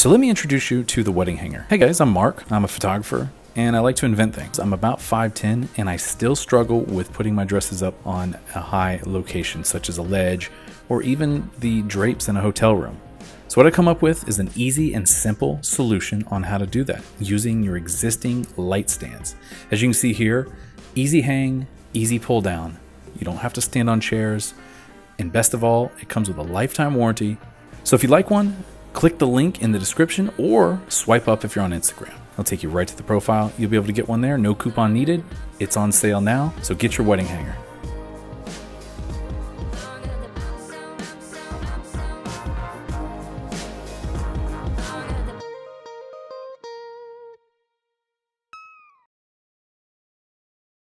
So let me introduce you to the wedding hanger. Hey guys, I'm Mark. I'm a photographer and I like to invent things. I'm about 5'10" and I still struggle with putting my dresses up on a high location such as a ledge or even the drapes in a hotel room. So what I come up with is an easy and simple solution on how to do that using your existing light stands. As you can see here, easy hang, easy pull down. You don't have to stand on chairs. And best of all, it comes with a lifetime warranty. So if you'd like one, click the link in the description or swipe up if you're on Instagram. I'll take you right to the profile. You'll be able to get one there. No coupon needed. It's on sale now. So get your wedding hanger.